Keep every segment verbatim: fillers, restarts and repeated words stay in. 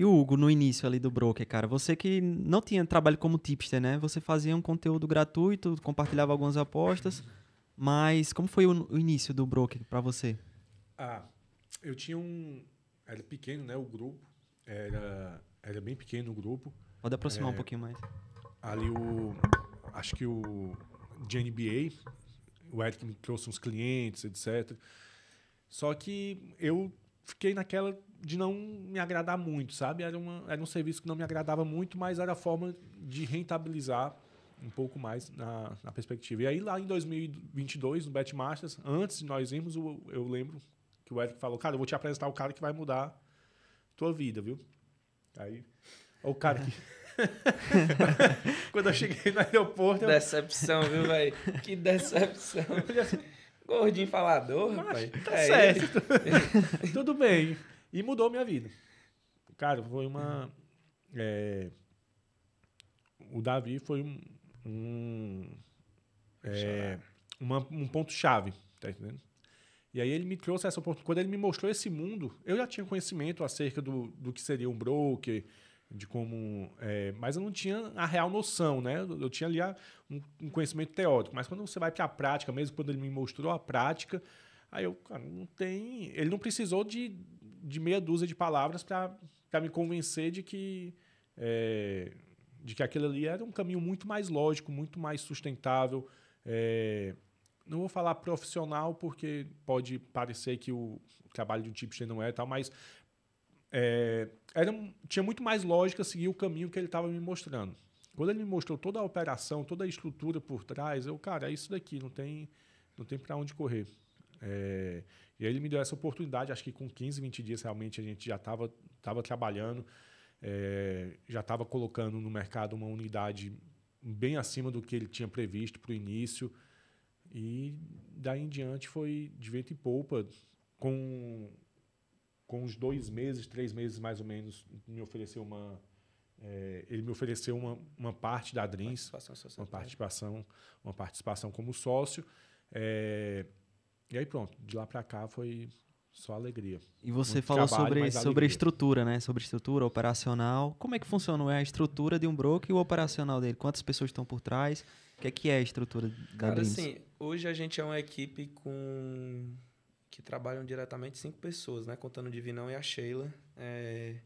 E o Hugo, no início ali do Broker, cara, você que não tinha trabalho como tipster, né? Você fazia um conteúdo gratuito, compartilhava algumas apostas, mas como foi o, o início do Broker para você? Ah, eu tinha um... Era pequeno, né? O grupo. Era, era bem pequeno o grupo. Pode aproximar é, um pouquinho mais. Ali o... Acho que o... De N B A. O Eric me trouxe uns clientes, etcétera. Só que eu fiquei naquela... de não me agradar muito, sabe? Era, uma, era um serviço que não me agradava muito, mas era a forma de rentabilizar um pouco mais na, na perspectiva. E aí, lá em dois mil e vinte e dois, no Bet Masters, antes de nós irmos, eu, eu lembro que o Eric falou, cara, eu vou te apresentar o cara que vai mudar tua vida, viu? Aí, o cara que... Quando eu cheguei no aeroporto... Eu... Decepção, viu, velho? Que decepção. Gordinho falador, rapaz. Tá é certo. Tudo bem. E mudou minha vida. Cara, foi uma... É, o Davi foi um... um, é, uma, um ponto-chave, tá entendendo? E aí ele me trouxe essa oportunidade. Quando ele me mostrou esse mundo, eu já tinha conhecimento acerca do, do que seria um broker, de como... É, mas eu não tinha a real noção, né? Eu, eu tinha ali a, um, um conhecimento teórico. Mas quando você vai para a prática, mesmo quando ele me mostrou a prática, aí eu, cara, não tem... Ele não precisou de... de meia dúzia de palavras para me convencer de que, é, de que aquilo ali era um caminho muito mais lógico, muito mais sustentável. É, não vou falar profissional, porque pode parecer que o trabalho de um tipster não é e tal, mas é, era, tinha muito mais lógica seguir o caminho que ele estava me mostrando. Quando ele me mostrou toda a operação, toda a estrutura por trás, eu, cara, é isso daqui, não tem, não tem para onde correr. É, e aí ele me deu essa oportunidade, acho que com quinze, vinte dias realmente a gente já estava tava trabalhando, é, já estava colocando no mercado uma unidade bem acima do que ele tinha previsto para o início. E daí em diante foi de vento e poupa. Com, com uns dois meses, três meses mais ou menos, me ofereceu uma, é, ele me ofereceu uma, uma parte da Dreams, uma participação, uma participação como sócio. É, E aí pronto, de lá para cá foi só alegria. E você Muito falou trabalho, sobre, sobre a estrutura, né? Sobre estrutura operacional. Como é que funciona a estrutura de um broker e o operacional dele? Quantas pessoas estão por trás? O que é, que é a estrutura da Cara, Dreams? Assim, hoje a gente é uma equipe com que trabalham diretamente cinco pessoas, né? Contando o Divinão e a Sheila. É,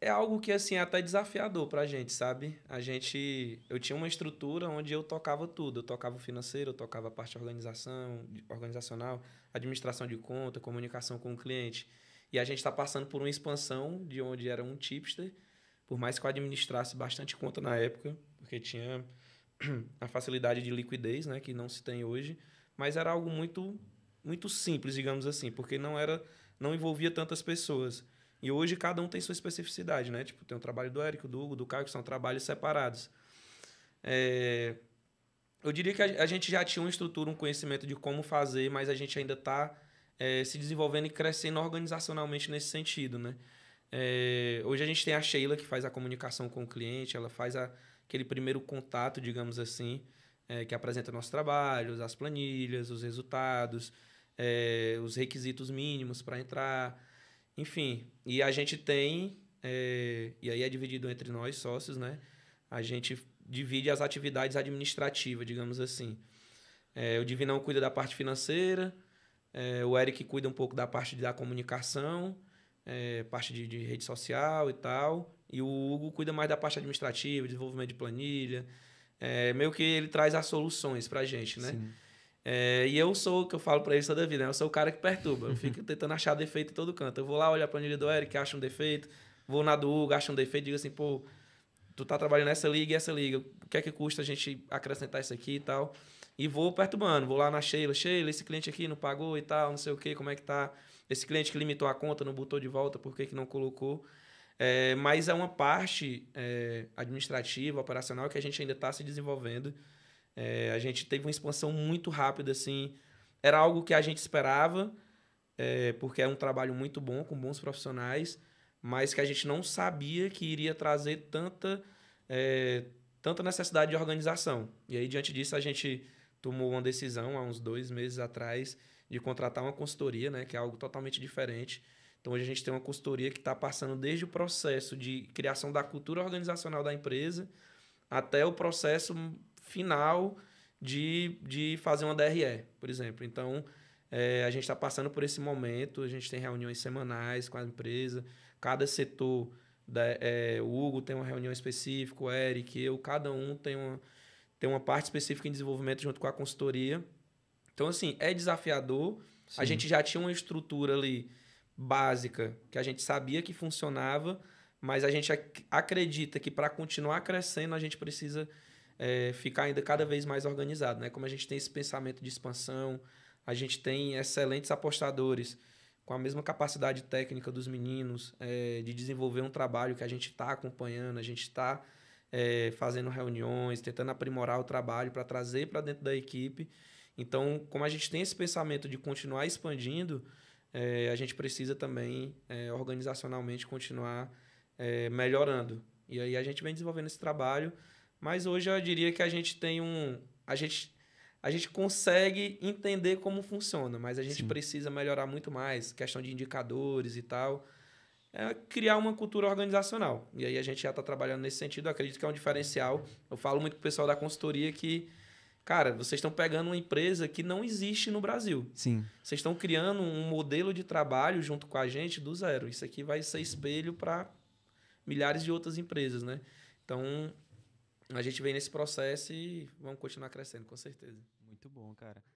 é algo que assim, é até desafiador para a gente, sabe? A gente, eu tinha uma estrutura onde eu tocava tudo. Eu tocava o financeiro, eu tocava a parte de organização, organizacional, administração de conta, comunicação com o cliente. E a gente está passando por uma expansão de onde era um tipster, por mais que eu administrasse bastante conta na época, porque tinha a facilidade de liquidez, né, que não se tem hoje, mas era algo muito, muito simples, digamos assim, porque não, era, não envolvia tantas pessoas. E hoje cada um tem sua especificidade, né? Tipo, tem o trabalho do Érico, do Hugo, do Caio, que são trabalhos separados. É... Eu diria que a gente já tinha uma estrutura, um conhecimento de como fazer, mas a gente ainda está é, se desenvolvendo e crescendo organizacionalmente nesse sentido, né? É... Hoje a gente tem a Sheila, que faz a comunicação com o cliente, ela faz a... aquele primeiro contato, digamos assim, é, que apresenta nossos trabalhos, as planilhas, os resultados, é, os requisitos mínimos para entrar... Enfim, e a gente tem, é, e aí é dividido entre nós, sócios, né? A gente divide as atividades administrativas, digamos assim. É, o Divinão cuida da parte financeira, é, o Eric cuida um pouco da parte da comunicação, é, parte de, de rede social e tal, e o Hugo cuida mais da parte administrativa, desenvolvimento de planilha, é, meio que ele traz as soluções pra gente, né? Sim. É, e eu sou, o que eu falo pra eles toda vida, né? Eu sou o cara que perturba, eu fico tentando achar defeito em todo canto. Eu vou lá, olho a planilha do Eric, acho um defeito, vou na do Hugo, acho um defeito, digo assim, pô, tu tá trabalhando nessa liga e essa liga, o que é que custa a gente acrescentar isso aqui e tal? E vou perturbando, vou lá na Sheila, Sheila, esse cliente aqui não pagou e tal, não sei o que, como é que tá? Esse cliente que limitou a conta, não botou de volta, por que que não colocou? É, mas é uma parte é, administrativa, operacional, que a gente ainda tá se desenvolvendo. É, a gente teve uma expansão muito rápida, assim. Era algo que a gente esperava, é, porque é um trabalho muito bom, com bons profissionais, mas que a gente não sabia que iria trazer tanta, é, tanta necessidade de organização. E aí, diante disso, a gente tomou uma decisão, há uns dois meses atrás, de contratar uma consultoria, né, que é algo totalmente diferente. Então, hoje a gente tem uma consultoria que está passando desde o processo de criação da cultura organizacional da empresa até o processo final de, de fazer uma D R E, por exemplo. Então, é, a gente está passando por esse momento, a gente tem reuniões semanais com a empresa, cada setor, da, é, o Hugo tem uma reunião específica, o Eric, eu, cada um tem uma, tem uma parte específica em desenvolvimento junto com a consultoria. Então, assim, é desafiador. Sim. A gente já tinha uma estrutura ali básica, que a gente sabia que funcionava, mas a gente ac- acredita que para continuar crescendo a gente precisa é, ficar ainda cada vez mais organizado, né? Como a gente tem esse pensamento de expansão, a gente tem excelentes apostadores com a mesma capacidade técnica dos meninos é, de desenvolver um trabalho que a gente está acompanhando, a gente está é, fazendo reuniões, tentando aprimorar o trabalho para trazer para dentro da equipe. Então, como a gente tem esse pensamento de continuar expandindo, É, a gente precisa também, é, organizacionalmente, continuar é, melhorando. E aí a gente vem desenvolvendo esse trabalho, mas hoje eu diria que a gente tem um... A gente, a gente consegue entender como funciona, mas a gente Sim. precisa melhorar muito mais, questão de indicadores e tal. É criar uma cultura organizacional. E aí a gente já está trabalhando nesse sentido, eu acredito que é um diferencial. Eu falo muito com o pessoal da consultoria que... Cara, vocês estão pegando uma empresa que não existe no Brasil. Sim. Vocês estão criando um modelo de trabalho junto com a gente do zero. Isso aqui vai ser espelho para milhares de outras empresas, né? Então, a gente vem nesse processo e vamos continuar crescendo, com certeza. Muito bom, cara.